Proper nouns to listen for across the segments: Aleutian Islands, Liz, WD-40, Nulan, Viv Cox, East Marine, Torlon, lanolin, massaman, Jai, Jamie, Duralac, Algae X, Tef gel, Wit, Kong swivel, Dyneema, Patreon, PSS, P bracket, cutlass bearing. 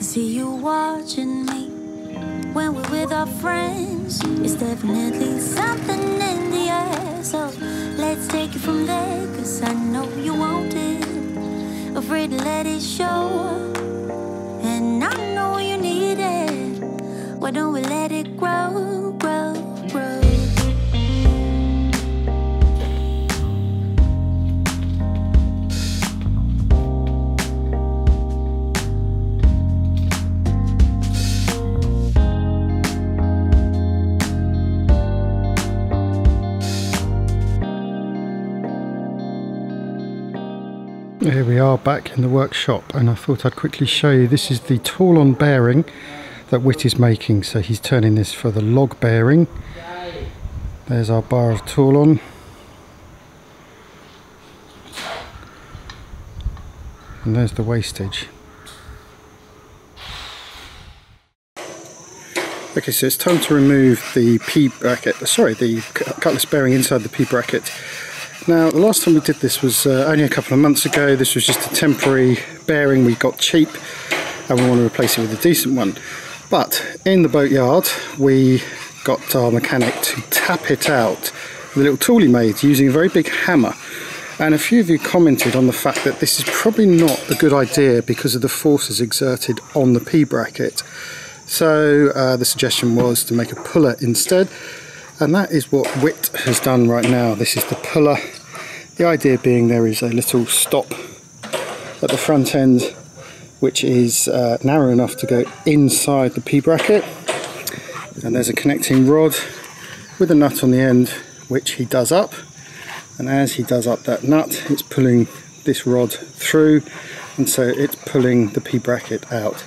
see you watching me when we're with our friends. It's definitely something in the air, so let's take it from there, cause I know you want it, afraid to let it show, and I know you need it. Why don't we let it grow, grow, grow? Here we are back in the workshop, and I thought I'd quickly show you. This is the Torlon bearing that Wit is making. So he's turning this for the log bearing. There's our bar of Torlon, and there's the wastage. Okay, so it's time to remove the P bracket, sorry, the cutlass bearing inside the P bracket. Now, the last time we did this was only a couple of months ago. This was just a temporary bearing we got cheap, and we want to replace it with a decent one. But in the boatyard, we got our mechanic to tap it out with a little tool he made using a very big hammer. And a few of you commented on the fact that this is probably not a good idea because of the forces exerted on the P bracket. So the suggestion was to make a puller instead. And that is what Wit has done right now. This is the puller. The idea being there is a little stop at the front end, which is narrow enough to go inside the P bracket. And there's a connecting rod with a nut on the end, which he does up. And as he does up that nut, it's pulling this rod through. And so it's pulling the P bracket out.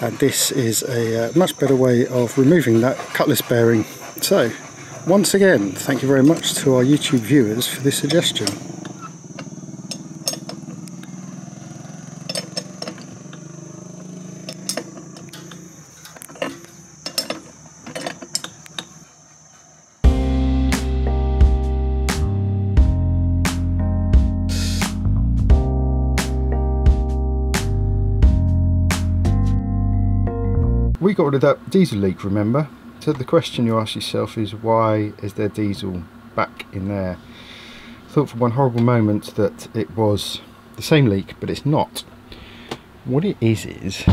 And this is a much better way of removing that cutlass bearing. So, once again, thank you very much to our YouTube viewers for this suggestion. We got rid of that diesel leak, remember? So the question you ask yourself is, why is there diesel back in there? I thought for one horrible moment that it was the same leak, but it's not. What it is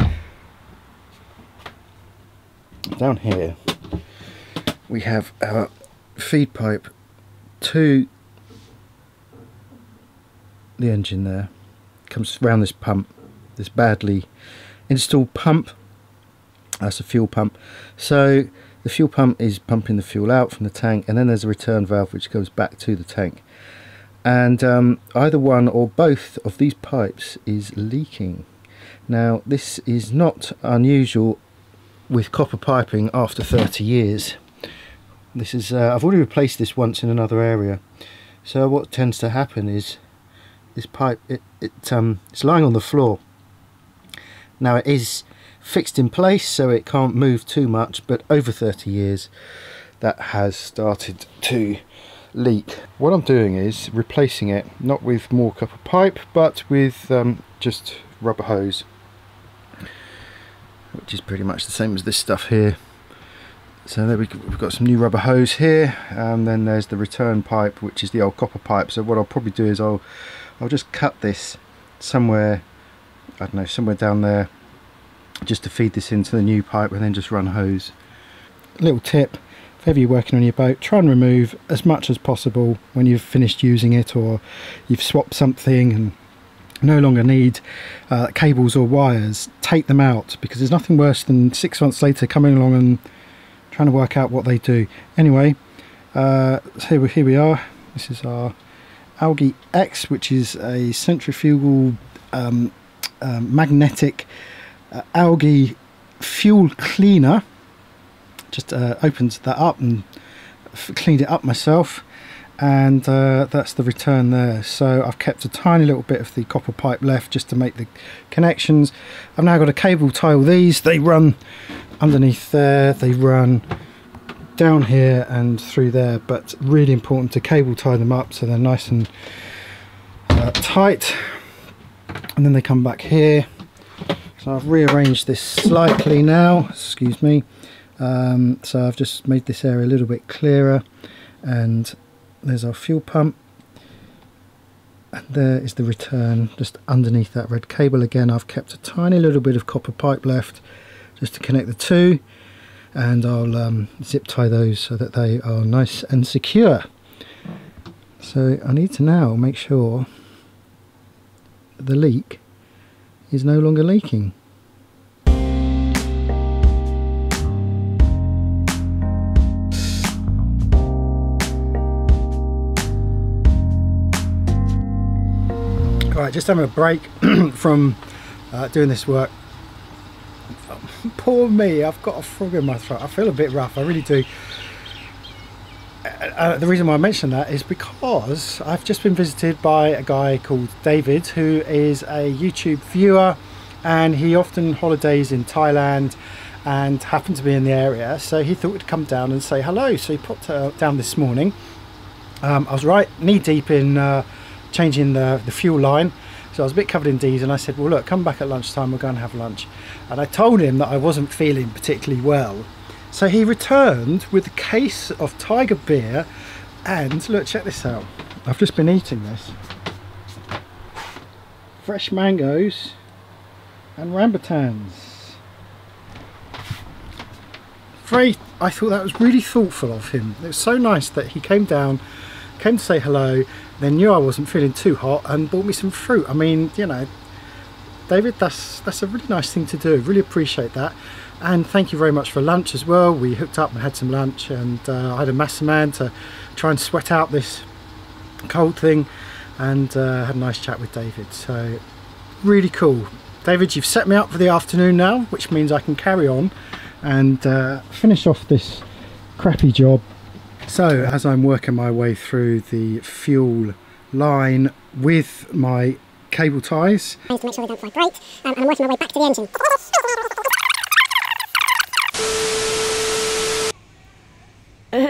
down here we have our feed pipe to the engine there. It comes round this pump, this badly installed pump. That's a fuel pump. So the fuel pump is pumping the fuel out from the tank, and then there's a return valve which goes back to the tank. And either one or both of these pipes is leaking. Now, this is not unusual with copper piping after 30 years. This is I've already replaced this once in another area. So what tends to happen is this pipe, it's lying on the floor. Now, it is fixed in place so it can't move too much, but over 30 years that has started to leak. What I'm doing is replacing it, not with more copper pipe, but with just rubber hose, which is pretty much the same as this stuff here. So there we've got some new rubber hose here, and then there's the return pipe, which is the old copper pipe. So what I'll probably do is I'll just cut this somewhere, I don't know, somewhere down there, just to feed this into the new pipe, and then just run hose. Little tip, if ever you're working on your boat, try and remove as much as possible when you've finished using it, or you've swapped something and no longer need cables or wires. Take them out, because there's nothing worse than 6 months later coming along and trying to work out what they do. Anyway, so here we are. This is our Algae X, which is a centrifugal magnetic algae fuel cleaner. Just opened that up and cleaned it up myself, and that's the return there. So I've kept a tiny little bit of the copper pipe left just to make the connections. I've now got a cable tie all these. They run underneath there, they run down here and through there, but really important to cable tie them up so they're nice and tight. And then they come back here So I've rearranged this slightly now, excuse me. So I've just made this area a little bit clearer, and there's our fuel pump, and there is the return just underneath that red cable. Again, I've kept a tiny little bit of copper pipe left just to connect the two, and I'll zip tie those so that they are nice and secure. So I need to now make sure that the leak is no longer leaking. Alright, just having a break from doing this work. Poor me, I've got a frog in my throat. I feel a bit rough, I really do. The reason why I mention that is because I've just been visited by a guy called David, who is a YouTube viewer, and he often holidays in Thailand and happened to be in the area, so he thought he'd come down and say hello. So he popped down this morning. I was right knee deep in changing the fuel line, so I was a bit covered in D's, and I said, well look, come back at lunchtime, we'll go and have lunch. And I told him that I wasn't feeling particularly well. So he returned with a case of Tiger beer, and look, check this out. I've just been eating this. Fresh mangoes and rambutans. I thought that was really thoughtful of him. It was so nice that he came down, came to say hello, then knew I wasn't feeling too hot and bought me some fruit. I mean, you know, David, that's a really nice thing to do. Really appreciate that. And thank you very much for lunch as well. We hooked up and had some lunch, and I had a massaman to try and sweat out this cold thing, and had a nice chat with David. So really cool. David, you've set me up for the afternoon now, which means I can carry on and finish off this crappy job. So as I'm working my way through the fuel line with my cable ties, I need to make sure they don't vibrate, and I'm working my way back to the engine.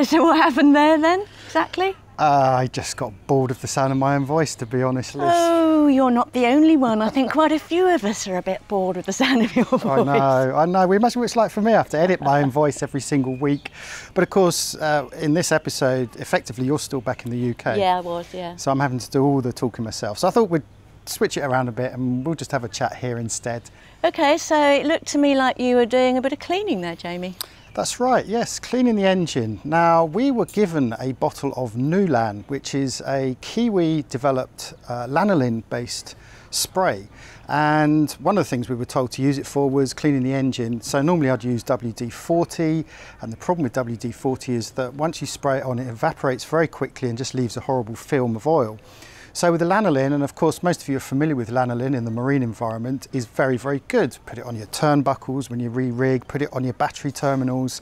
So what happened there then, exactly? I just got bored of the sound of my own voice, to be honest, Liz. Oh, you're not the only one. I think quite a few of us are a bit bored with the sound of your voice. I know. We imagine what it's like for me. I have to edit my own voice every single week. But of course, in this episode, effectively, you're still back in the UK. Yeah, I was, yeah. So I'm having to do all the talking myself. So I thought we'd switch it around a bit and we'll just have a chat here instead. Okay, so it looked to me like you were doing a bit of cleaning there, Jamie. That's right, yes, cleaning the engine. Now, we were given a bottle of Nulan, which is a Kiwi-developed lanolin-based spray. And one of the things we were told to use it for was cleaning the engine. So normally I'd use WD-40, and the problem with WD-40 is that once you spray it on, it evaporates very quickly and just leaves a horrible film of oil. So with the lanolin, and of course most of you are familiar with lanolin in the marine environment, is very, very good. Put it on your turnbuckles when you re-rig, put it on your battery terminals,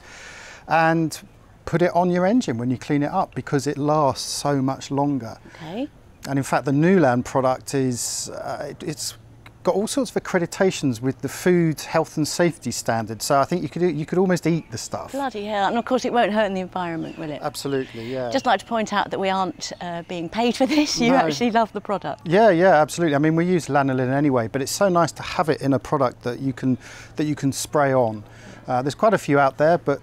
and put it on your engine when you clean it up, because it lasts so much longer. Okay. And in fact the Nulan product is, it's got all sorts of accreditations with the food, health and safety standards. So I think you could almost eat the stuff. Bloody hell. And of course it won't hurt in the environment, will it? Absolutely, yeah. Just like to point out that we aren't being paid for this. You actually love the product. Yeah, yeah, absolutely. I mean, we use lanolin anyway, but it's so nice to have it in a product that you can spray on. There's quite a few out there, but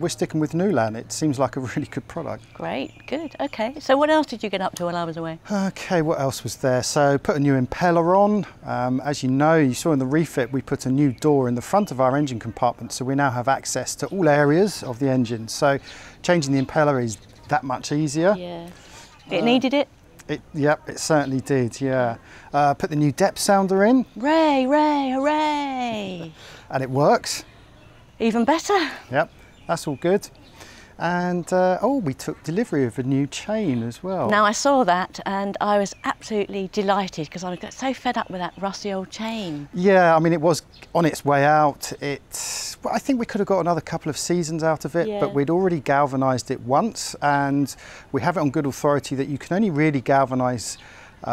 we're sticking with Nulan. It seems like a really good product. Great, good, okay. So what else did you get up to while I was away? Okay, what else was there? So put a new impeller on. As you know, you saw in the refit, we put a new door in the front of our engine compartment, so we now have access to all areas of the engine. So changing the impeller is that much easier. Yeah, it needed it. Yep, it certainly did, yeah. Put the new depth sounder in. Ray, ray, hooray! And it works. Even better. Yep, that's all good. And oh, we took delivery of a new chain as well. Now I saw that and I was absolutely delighted, because I got so fed up with that rusty old chain. Yeah, I mean it was on its way out. Well, I think we could have got another couple of seasons out of it, yeah. But we'd already galvanised it once, and we have it on good authority that you can only really galvanise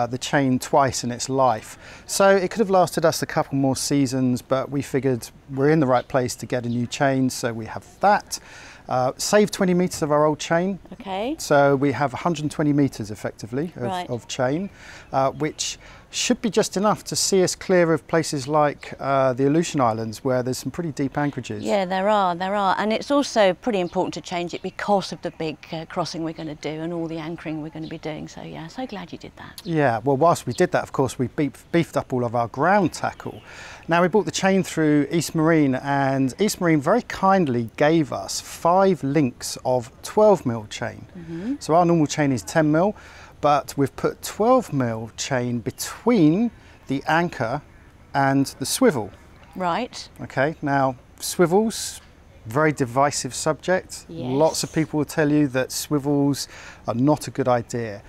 the chain twice in its life. So it could have lasted us a couple more seasons, but we figured we're in the right place to get a new chain, so we have that. Saved 20 metres of our old chain. Okay. So we have 120 metres effectively of chain, which should be just enough to see us clear of places like the Aleutian Islands, where there's some pretty deep anchorages. Yeah, there are. And it's also pretty important to change it because of the big crossing we're going to do and all the anchoring we're going to be doing. So yeah, so glad you did that. Yeah, well, whilst we did that, of course, we beefed up all of our ground tackle. Now, we bought the chain through East Marine, and East Marine very kindly gave us 5 links of 12mm chain. Mm-hmm. So our normal chain is 10mm. But we've put 12mm chain between the anchor and the swivel. Right. Okay, now swivels, very divisive subject. Yes. Lots of people will tell you that swivels are not a good idea.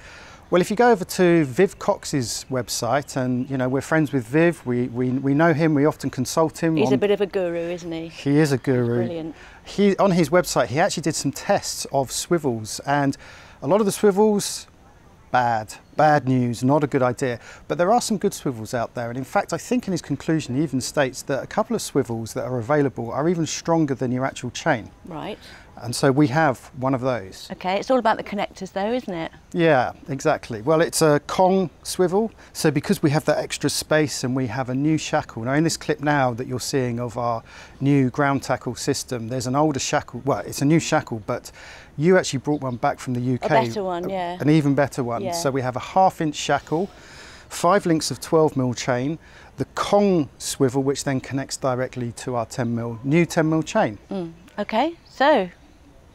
Well, if you go over to Viv Cox's website, and you know, we're friends with Viv, we know him, we often consult him. He's a bit of a guru, isn't he? He is a guru. Brilliant. He, on his website, he actually did some tests of swivels, and a lot of the swivels, bad news, not a good idea. But there are some good swivels out there, and in fact I think in his conclusion he even states that a couple of swivels that are available are even stronger than your actual chain. Right. And so we have one of those. Okay, it's all about the connectors though, isn't it? Yeah, exactly. Well, it's a Kong swivel, so because we have that extra space and we have a new shackle. Now in this clip now that you're seeing of our new ground tackle system, there's an older shackle, well it's a new shackle, but you actually brought one back from the UK. A better one, yeah. An even better one. Yeah. So we have a 1/2 inch shackle, 5 links of 12mm chain, the Kong swivel, which then connects directly to our 10mm, new 10mm chain. Mm. Okay, so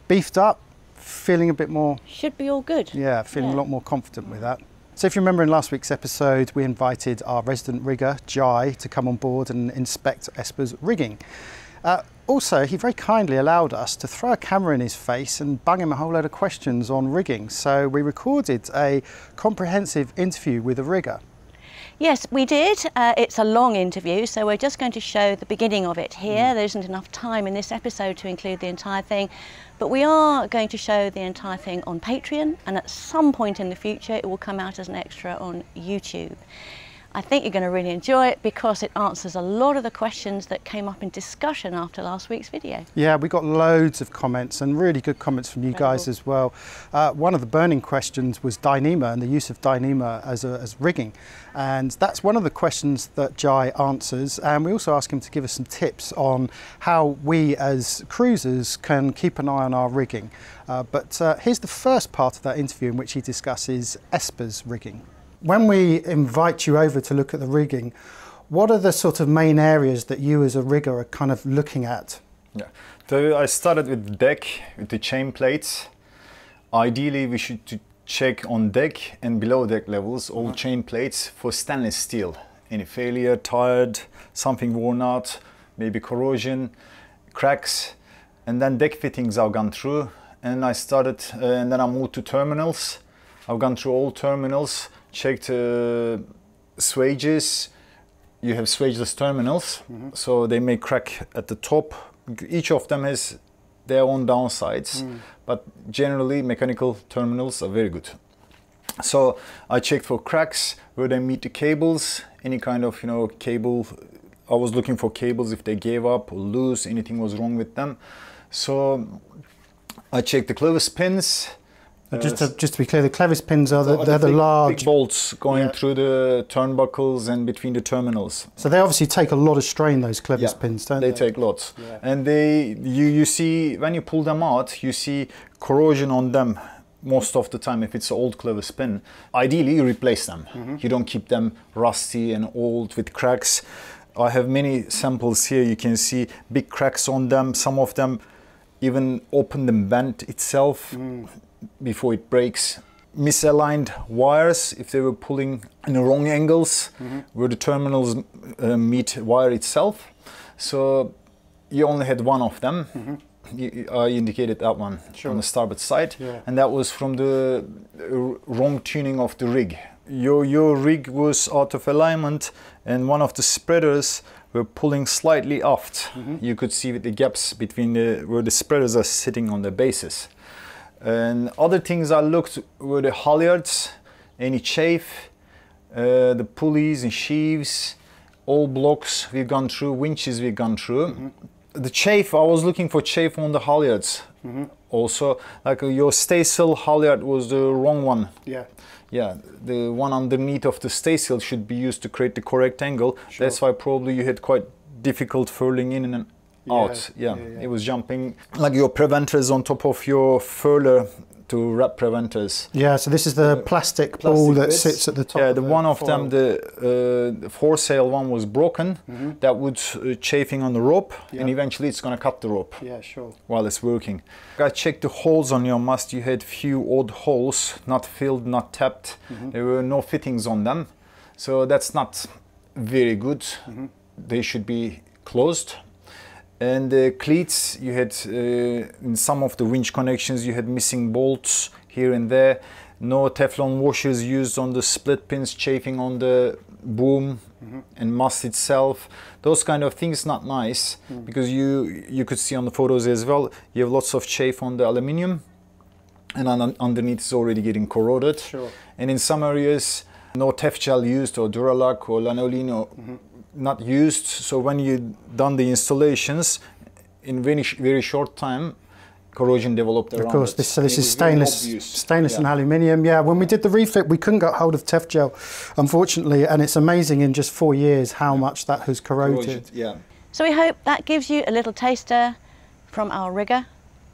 beefed up, feeling a bit more... Should be all good. Yeah, feeling a lot more confident with that. So if you remember in last week's episode, we invited our resident rigger, Jai, to come on board and inspect Esper's rigging. Also, he very kindly allowed us to throw a camera in his face and bung him a whole load of questions on rigging. So we recorded a comprehensive interview with a rigger. Yes, we did. It's a long interview, so we're just going to show the beginning of it here. There isn't enough time in this episode to include the entire thing, but we are going to show the entire thing on Patreon, and at some point in the future it will come out as an extra on YouTube. I think you're going to really enjoy it because it answers a lot of the questions that came up in discussion after last week's video. Yeah, we got loads of comments and really good comments from you guys as well. One of the burning questions was Dyneema and the use of Dyneema as rigging. And that's one of the questions that Jai answers. And we also ask him to give us some tips on how we as cruisers can keep an eye on our rigging. But here's the first part of that interview in which he discusses Esper's rigging. When we invite you over to look at the rigging, what are the sort of main areas that you as a rigger are kind of looking at? Yeah, so I started with deck, with the chain plates. Ideally, we should check on deck and below deck levels all chain plates for stainless steel. Any failure, tired, something worn out, maybe corrosion, cracks, and then deck fittings I've gone through. And I started, and then I moved to terminals. I've gone through all terminals. Checked swages. You have swageless terminals, so they may crack at the top. Each of them has their own downsides, but generally mechanical terminals are very good. So I checked for cracks where they meet the cables, any kind of, you know, cable. I was looking for cables if they gave up or loose, anything was wrong with them. So I checked the clevis pins. Just to be clear, the clevis pins are the large big bolts going through the turnbuckles and between the terminals. So they obviously take a lot of strain, those clevis pins, don't they? They take lots. Yeah. And you see, when you pull them out, you see corrosion on them most of the time if it's an old clevis pin. Ideally, you replace them. You don't keep them rusty and old with cracks. I have many samples here. You can see big cracks on them. Some of them even open and bent itself. Before it breaks. Misaligned wires, if they were pulling in the wrong angles, where the terminals meet wire itself. So you only had one of them. I indicated that one on the starboard side, and that was from the wrong tuning of the rig. Your rig was out of alignment, and one of the spreaders were pulling slightly aft. You could see the gaps between where the spreaders are sitting on the bases. And other things I looked were the halyards, any chafe, the pulleys and sheaves, all blocks we've gone through, winches we've gone through. the chafe, I was looking for chafe on the halyards. Mm-hmm. Also, like your staysail halyard was the wrong one. Yeah. Yeah, the one underneath of the staysail should be used to create the correct angle. Sure. That's why probably you had quite difficult furling in and out. Yeah, yeah, yeah. It was jumping like your preventers on top of your furler to wrap preventers. Yeah, so this is the plastic ball that sits at the top. Yeah, the one of them, the foresail one was broken. Mm-hmm. That was chafing on the rope, yeah. And eventually it's gonna cut the rope. Yeah, sure. While it's working. I checked the holes on your mast. You had few odd holes, not filled, not tapped. Mm-hmm. There were no fittings on them. So that's not very good. Mm-hmm. They should be closed. And the cleats, you had in some of the winch connections, you had missing bolts here and there. No Teflon washers used on the split pins, chafing on the boom, mm-hmm. and mast itself. Those kind of things, not nice, mm. because you could see on the photos as well, you have lots of chafe on the aluminium, and underneath it's already getting corroded. Sure. And in some areas, no Tef gel used, or Duralac or lanolin, or mm-hmm. not used. So when you done the installations, in very short time corrosion developed around. Of course, this is stainless yeah. and aluminium. Yeah, when we did the refit, we couldn't get hold of Tef gel, unfortunately, and it's amazing in just 4 years how yeah. much that has corroded. Yeah. So we hope that gives you a little taster from our rigger.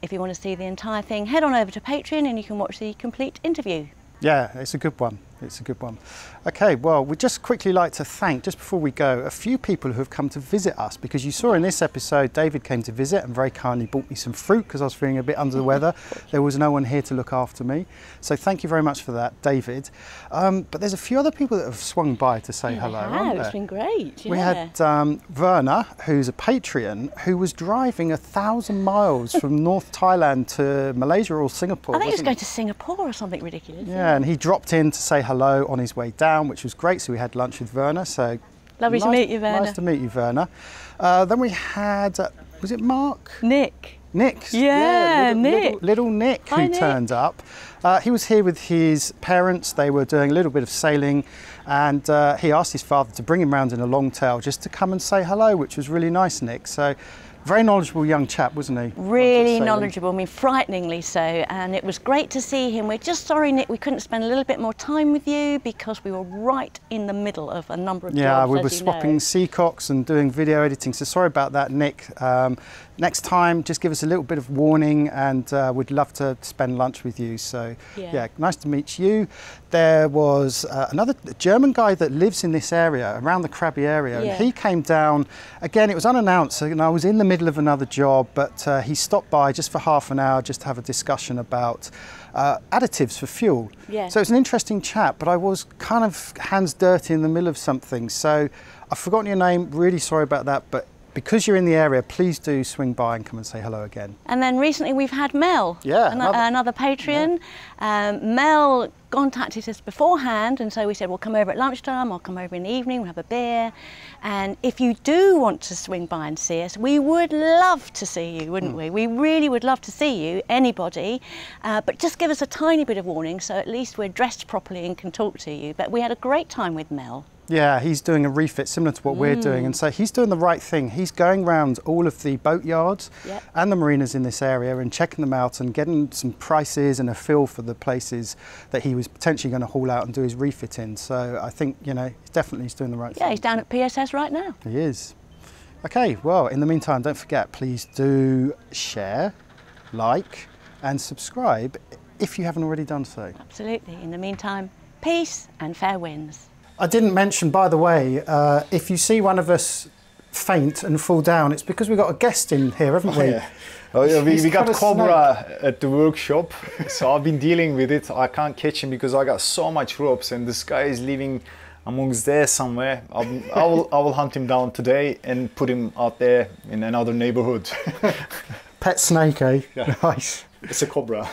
If you want to see the entire thing, head on over to Patreon and you can watch the complete interview. Yeah, it's a good one. It's a good one. Okay, well, we'd just quickly like to thank, just before we go, a few people who have come to visit us, because you saw in this episode, David came to visit and very kindly bought me some fruit because I was feeling a bit under the weather. There was no one here to look after me. So thank you very much for that, David. But there's a few other people that have swung by to say hello, aren't there? It's been great. Yeah. We had Verna, who's a Patreon, who was driving 1,000 miles from North Thailand to Malaysia or Singapore. I think he was going to Singapore or something ridiculous. Yeah, and he dropped in to say hello on his way down, which was great. So we had lunch with Verna. So lovely to meet you, Verna. Nice to meet you, Verna. Then we had, was it Mark? Nick. Nick. Yeah, Nick. Little Nick, who turned up. He was here with his parents. They were doing a little bit of sailing, and he asked his father to bring him round in a long tail just to come and say hello, which was really nice, Nick. So very knowledgeable young chap, wasn't he? Really knowledgeable, I mean, frighteningly so, and it was great to see him. We're just sorry, Nick, we couldn't spend a little bit more time with you because we were right in the middle of a number of jobs. Yeah, we were swapping seacocks and doing video editing, so sorry about that, Nick. Next time, just give us a little bit of warning, and we'd love to spend lunch with you, so yeah, nice to meet you. There was another German guy that lives in this area, around the Krabi area, and he came down, again, it was unannounced, and I was in the middle of another job, but he stopped by just for half an hour just to have a discussion about additives for fuel. Yeah. So it's an interesting chat, but I was kind of hands dirty in the middle of something. So I've forgotten your name, really sorry about that, but because you're in the area, please do swing by and come and say hello again. And then recently we've had Mel, another Patreon. Yeah. Mel contacted us beforehand, and so we said, well, come over at lunchtime, I'll come over in the evening, we'll have a beer. And if you do want to swing by and see us, we would love to see you, wouldn't we? We really would love to see you, anybody, but just give us a tiny bit of warning so at least we're dressed properly and can talk to you. But we had a great time with Mel. Yeah, he's doing a refit similar to what we're doing, and so he's doing the right thing. He's going round all of the boat yards and the marinas in this area and checking them out and getting some prices and a feel for the places that he was potentially going to haul out and do his refit in. So I think, you know, he's definitely doing the right thing. Yeah, he's down at PSS right now. He is. Okay, well, in the meantime, don't forget, please do share, like and subscribe if you haven't already done so. Absolutely. In the meantime, peace and fair winds. I didn't mention, by the way, if you see one of us faint and fall down, it's because we've got a guest in here, haven't we? Yeah. We got Cobra at the workshop, so I've been dealing with it. I can't catch him because I got so much ropes, and this guy is living amongst there somewhere. I will hunt him down today and put him out there in another neighborhood. Pet snake, eh? Yeah. Nice. It's a cobra.